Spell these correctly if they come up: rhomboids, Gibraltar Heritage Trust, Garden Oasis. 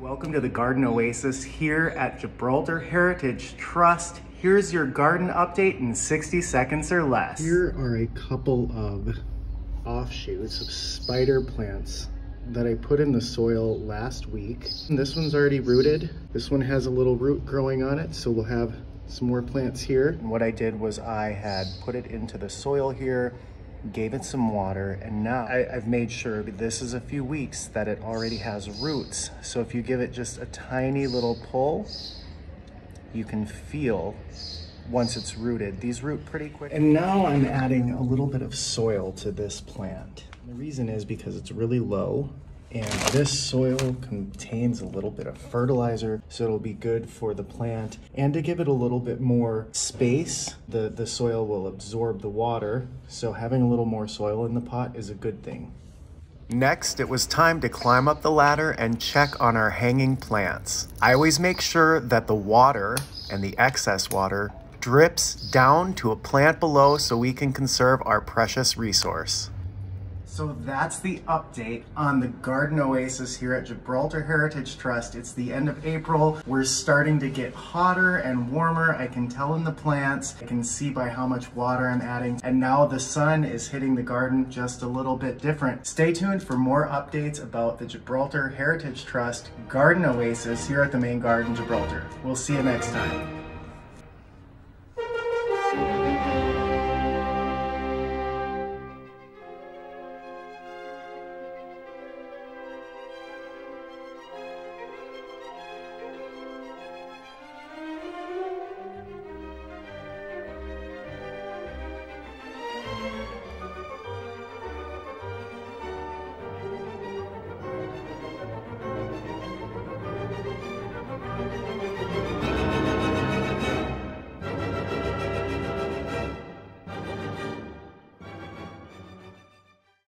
Welcome to the Garden Oasis here at Gibraltar Heritage Trust. Here's your garden update in 60 seconds or less. Here are a couple of offshoots of spider plants that I put in the soil last week. And this one's already rooted. This one has a little root growing on it, so we'll have some more plants here. And what I did was I had put it into the soil here, gave it some water, and now I've made sure this is a few weeks that it already has roots. So if you give it just a tiny little pull, you can feel once it's rooted. These root pretty quick. And now I'm adding a little bit of soil to this plant. The reason is because it's really low, and this soil contains a little bit of fertilizer, so it'll be good for the plant. And to give it a little bit more space, the soil will absorb the water, so having a little more soil in the pot is a good thing. Next, it was time to climb up the ladder and check on our hanging plants. I always make sure that the water and the excess water drips down to a plant below so we can conserve our precious resource. So that's the update on the Garden Oasis here at Gibraltar Heritage Trust. It's the end of April. We're starting to get hotter and warmer. I can tell in the plants. I can see by how much water I'm adding. And now the sun is hitting the garden just a little bit different. Stay tuned for more updates about the Gibraltar Heritage Trust Garden Oasis here at the main garden, Gibraltar. We'll see you next time.